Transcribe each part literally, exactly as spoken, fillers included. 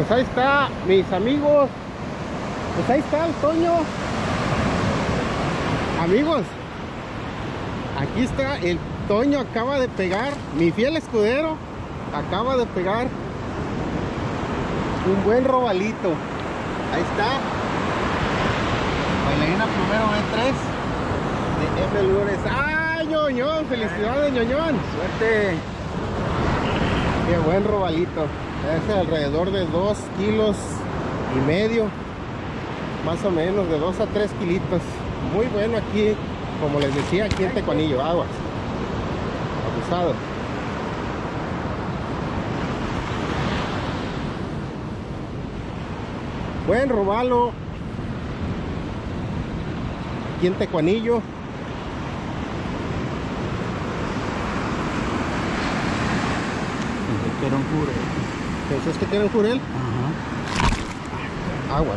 Pues ahí está, mis amigos. Pues ahí está el Toño. Amigos, aquí está el Toño, acaba de pegar, mi fiel escudero, acaba de pegar un buen robalito. Ahí está, Bailarina Plumero V tres de Mlures. ¡Ah, Ñoñón! ¡Felicidades, Ñoñón! ¡Suerte! ¡Qué buen robalito! Es alrededor de dos kilos y medio, más o menos, de dos a tres kilitos. Muy bueno aquí, como les decía, aquí en Tecuanillo, aguas. Abusado. Buen robalo. Aquí en Tecuanillo. Era un jurel. ¿Pensás que tiene un jurel? Ajá. Aguas.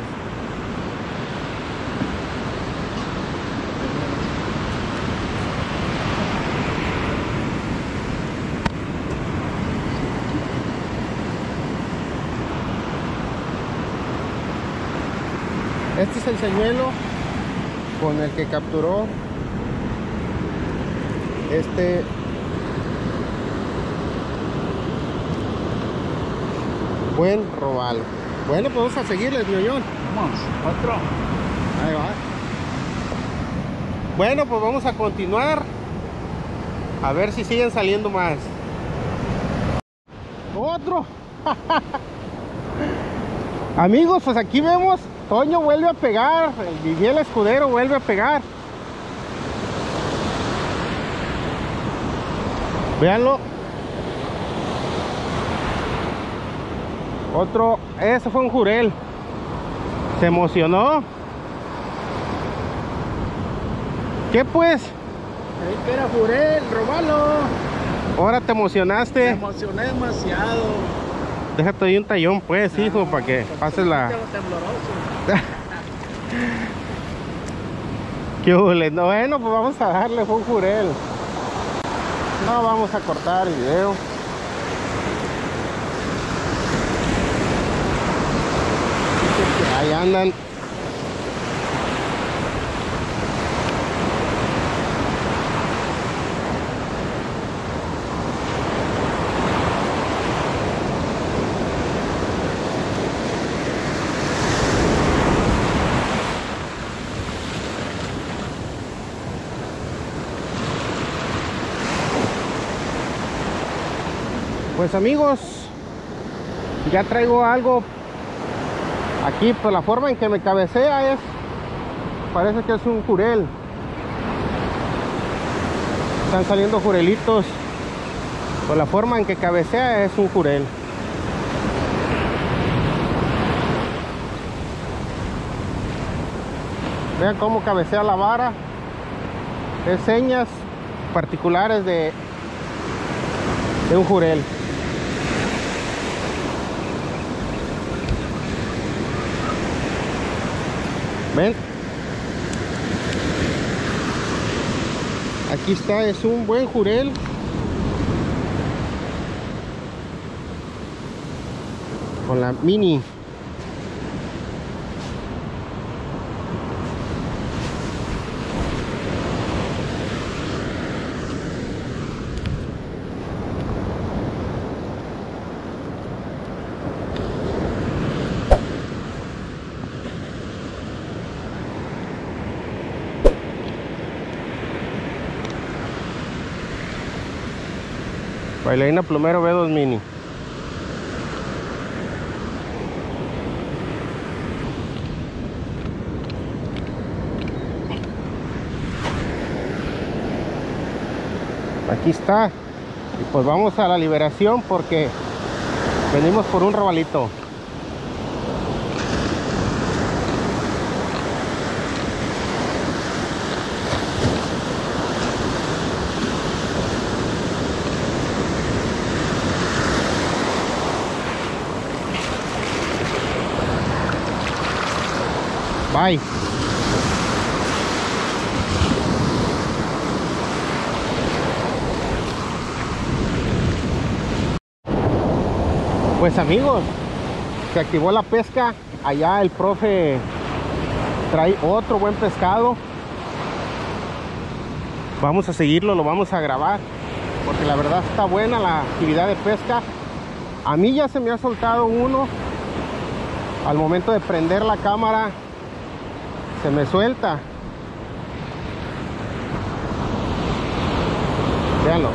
Este es el señuelo con el que capturó este buen robalo. Bueno, pues vamos a seguirles, Ñoñón. Vamos, otro. Ahí va. Bueno, pues vamos a continuar. A ver si siguen saliendo más. Otro. Amigos, pues aquí vemos. Toño vuelve a pegar, el Miguel escudero vuelve a pegar. Véanlo. Otro, ese fue un jurel. Se emocionó. ¿Qué pues? Ahí que era jurel, robalo. Ahora te emocionaste. Me emocioné demasiado. Déjate ahí un tallón pues, ah, hijo, para que pases la... Qué jule. No, bueno, pues vamos a darle, fue un jurel. No vamos a cortar el video. Ahí andan. Pues amigos, ya traigo algo aquí, pues la forma en que me cabecea es, parece que es un jurel. Están saliendo jurelitos, pues la forma en que cabecea es un jurel. Vean cómo cabecea la vara, es señas particulares de, de un jurel. ¿Ven? Aquí está, es un buen jurel. Con la mini. Bailarina Plumero V dos Mini. Aquí está. Y pues vamos a la liberación porque venimos por un robalito. Bye. Pues amigos, se activó la pesca. Allá el profe trae otro buen pescado. Vamos a seguirlo, lo vamos a grabar, porque la verdad está buena la actividad de pesca. A mí ya se me ha soltado uno. Al momento de prender la cámara se me suelta. Véanlo.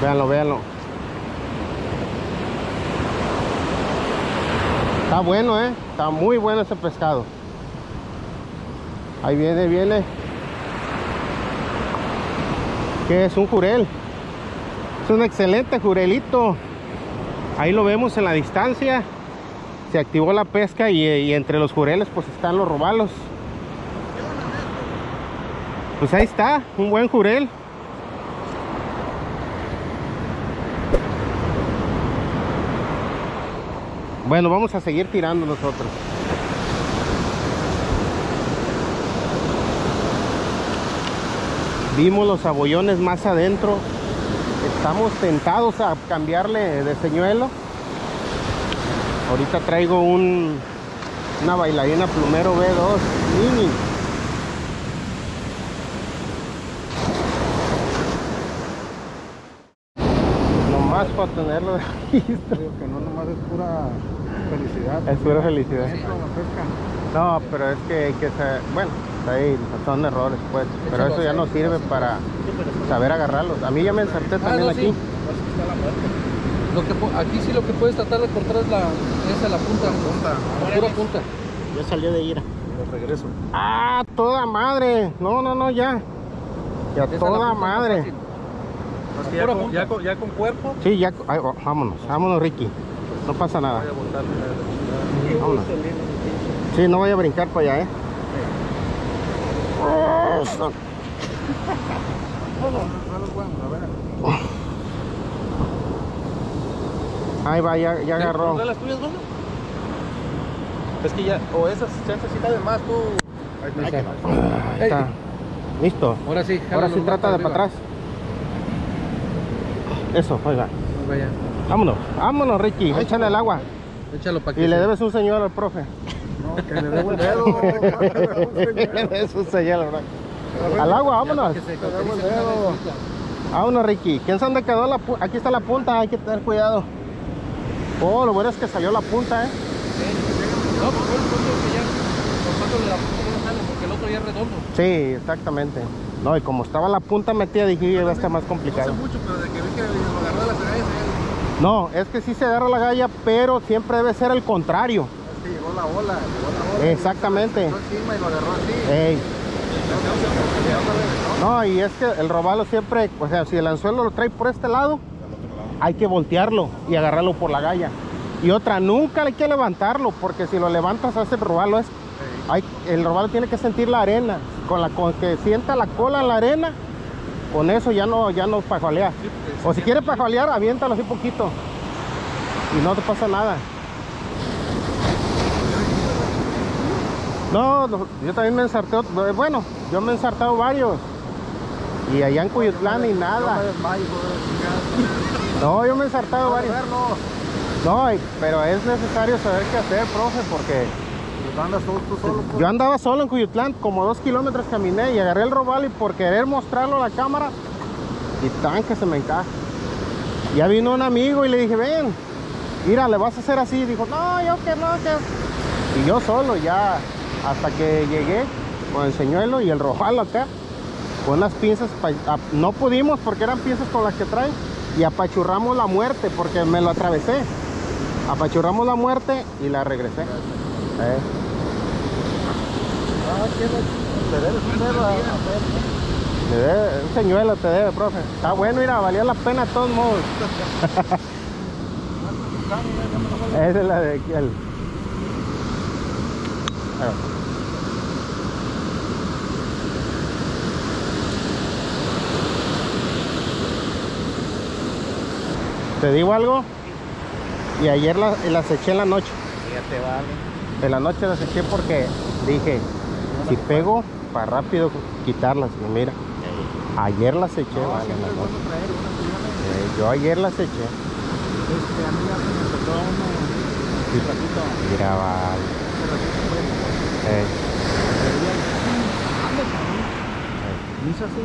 Véanlo, véanlo. Está bueno, ¿eh? Está muy bueno ese pescado. Ahí viene, viene. Que es un jurel. Es un excelente jurelito. Ahí lo vemos en la distancia. Se activó la pesca y, y entre los jureles pues están los robalos. Pues ahí está, un buen jurel. Bueno, vamos a seguir tirando nosotros. Vimos los abollones más adentro. Estamos tentados a cambiarle de señuelo. Ahorita traigo un, una bailarina Plumero V dos Mini. Nomás para tenerlo de registro. Digo que no, nomás es pura... felicidad. Es pura felicidad. No, pero es que, que se, bueno, ahí son errores, pues. Pero eso ya no sirve para saber agarrarlos. A mí ya me ensarté también aquí. Lo que aquí sí lo que puedes tratar de cortar es la, esa, la punta, la pura punta. Ya salió de ira. Lo regreso. Ah, toda madre. No, no, no, ya. Ya toda madre. Ya con, ya con, ya con cuerpo. Sí, ya. Ay, oh, vámonos, vámonos, Ricky. No pasa nada. Sí, no voy a brincar para allá, ¿eh? Ahí va, ya, ya agarró. Es que ya, o esas se necesita de más, tú. Ahí está. Listo. Ahora sí, ahora sí trata de para atrás. Eso, ahí va. Vámonos, vámonos, Ricky, ay, échale el agua. Échalo para que. Y le debes un señuelo al profe. No, que le debo el dedo. Le debes un señuelo, bro. Al agua, vámonos. Que se, que le debo el dedo. Vámonos, Ricky. ¿Quién sabe dónde quedó la punta? Aquí está la punta, hay que tener cuidado. Oh, lo bueno es que salió la punta, ¿eh? No, porque el punto es que ya. Los de la punta no salen porque el otro ya es redondo. Sí, exactamente. No, y como estaba la punta metida, dije, iba a estar más complicado. No sé mucho, pero de que vi que lo agarró las agallas. No, es que sí se agarra la galla, pero siempre debe ser el contrario. Es que llegó la ola, llegó la ola. Exactamente. Encima y lo agarró así. Ey. No, y es que el robalo siempre, o sea, si el anzuelo lo trae por este lado, hay que voltearlo y agarrarlo por la galla. Y otra, nunca hay que levantarlo, porque si lo levantas hace el robalo es, hay, el robalo tiene que sentir la arena, con la con que sienta la cola en la arena. Con eso ya no, ya no pajoalea. O si quieres pajoalear, aviéntalo así poquito. Y no te pasa nada. No, no yo también me ensarté. Bueno, yo me he ensartado varios. Y allá en Cuyutlán y nada. No, yo me he ensartado varios. No, pero es necesario saber qué hacer, profe, porque... yo andaba solo en Cuyutlán, como dos kilómetros caminé y agarré el robalo y por querer mostrarlo a la cámara y tan que se me encaja. Ya vino un amigo y le dije, ven, mira, le vas a hacer así. Dijo, no, yo que no, que... y yo solo ya hasta que llegué con el señuelo y el robalo acá con unas pinzas, no pudimos porque eran pinzas con las que traen y apachurramos la muerte porque me lo atravesé. Apachurramos la muerte y la regresé. Eh. Ah, te debe un señuelo, te debe, un señuelo te debe, profe. Está bueno, mira, valía la pena de todos modos. Esa es la de aquí. El... ¿te digo algo? y ayer la, las eché en la noche. Ya te vale. En la noche las eché porque dije, si pego, para rápido quitarlas. Y mira, ayer las eché. No, vale, la noche. Eh, yo ayer las eché. Este, a mí ya se me soltó uno, un ratito. Mira, vale. Eh. Hizo así.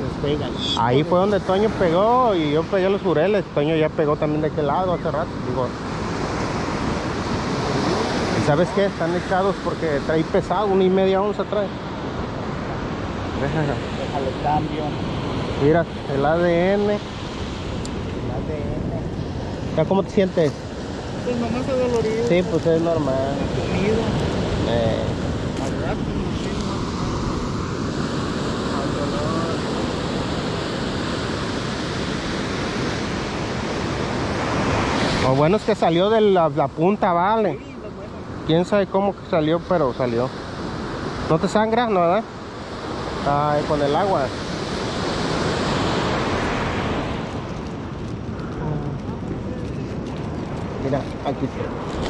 Despega. Ahí fue donde Toño pegó y yo pegué los jureles. Toño ya pegó también de aquel lado hace rato. Digo, ¿y sabes qué? Están echados porque trae pesado, una y media onza trae. Déjale cambio. Mira, el A D N. El A D N. ¿Ya cómo te sientes? Pues nomás está dolorido. Sí, pues es normal. Comido. Eh. Al rato. Lo bueno es que salió de la, la punta, vale. Sí, lo bueno. Quién sabe cómo que salió, pero salió. ¿No te sangras, no, verdad? Ay, con el agua. Mira, aquí está.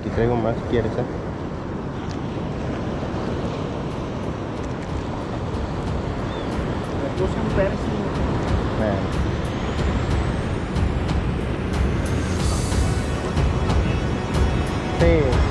Aquí traigo más, ¿quieres, eh? Puse un Pepsi. Eh. Sí.